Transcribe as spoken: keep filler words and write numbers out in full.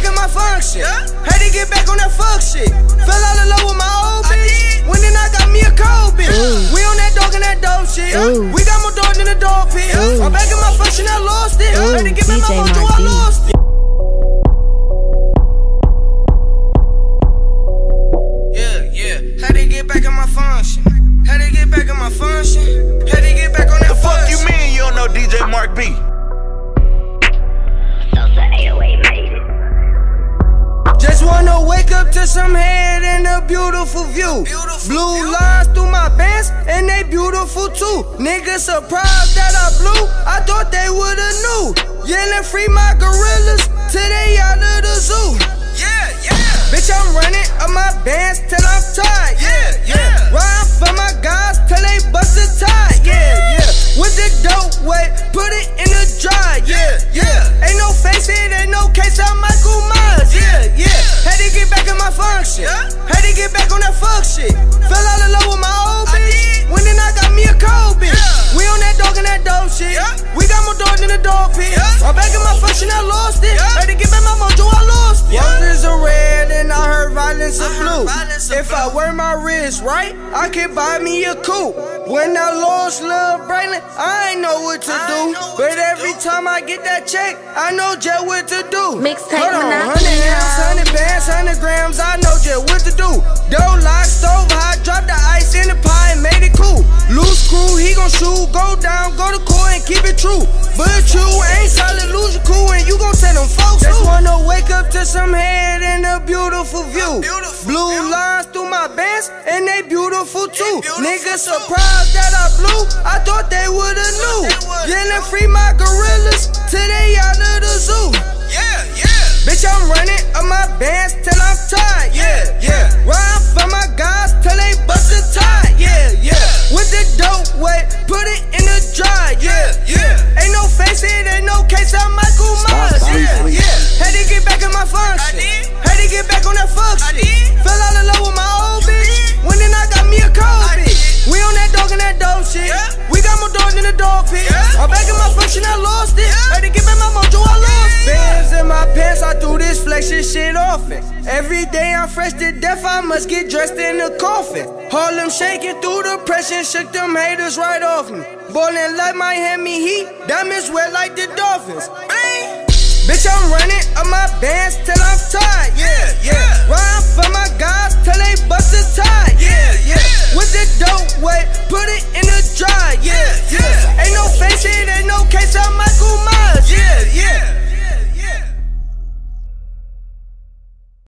back in my function. Had to get back on that fuck shit. Fell out of love with my old bitch. When then I got me a cold bitch. Ooh. We on that dog and that dope shit. Ooh. We got more dogs than a dog pit. I'm back in my function, I lost it. Had to get back my mojo, I lost it. To some head and a beautiful view. Beautiful, blue beautiful. Lines through my bands, and they beautiful too. Niggas surprised that I blew. I thought they would've knew. Yelling free my gorillas till they out of the zoo. Yeah, yeah. Bitch, I'm running up my bands till I'm tired. Yeah, yeah. Riding for my guys till they bust a tie. Yeah, yeah. With the dope wet, put it in the dry. Yeah, yeah. Ain't no face, it ain't no case. I'm Michael Myers. Yeah, yeah. Had to get back in my function. Had to get back on that fuck shit. Fell out of love with my old bitch. When then I got me a cold bitch. We on that dog and that dope shit. We got more dogs than a dog pit. I'm back in my function, I lost it. Had to get back my mojo, I lost it. Roses are red and I heard violence is blue. If I wear my wrist right, I can buy me a coupe. When I lost Lil Braylon, I ain't know what to do. But every time I get that check, I know just what to do. Hold on, one hundred ounce, one hundred bands, one hundred grams, I know just what to do. Dough lock, stove hot, drop the ice in the pie and made it cool. Loose crew, he gon' shoot, go down, go to court and keep it true. But you ain't solid, lose your cool and you gon' tell them folks. Just wanna wake up to some head and a beautiful view. Blue lines through my bands and they beautiful too. Niggas surprised that I blew, I thought they would've knew. Yelling free my gorillas till they out of the zoo. Yeah, yeah. Bitch, I'm running up my bands till I'm tired, yeah, yeah. Riding for my guys till they bust a tie, yeah, yeah. With the dope wet, put it in the dry, yeah, yeah. Ain't no face, it ain't no case, I'm Michael Myers, yeah, yeah. Had to get back in my function, had to get back on that fuck shit. Fell out of love with my old bitch, when then I got me a cold bitch. We on that dog and that dope shit, we got more dogs than a dog pit. I'm back in my function, I lost it, had to get back my mojo, I lost it. Bands in my pants, I threw this flexing shit often. Every day I'm fresh to death, I must get dressed in a coffin. Harlem shaking through the pressure, shook them haters right off me. Ballin' like Miami Heat, diamonds wet like the Dolphins. Bang! Bitch, I'm running up my bands till I'm tired, yeah, yeah. Riding for my guys till they bust a tie, yeah, yeah. With the dope wet, put it in the dry, yeah, yeah. Ain't no face, it ain't no case, I'm Michael Myers, yeah, yeah.